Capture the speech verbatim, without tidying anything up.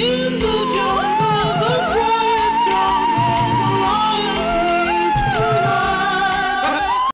in the dark.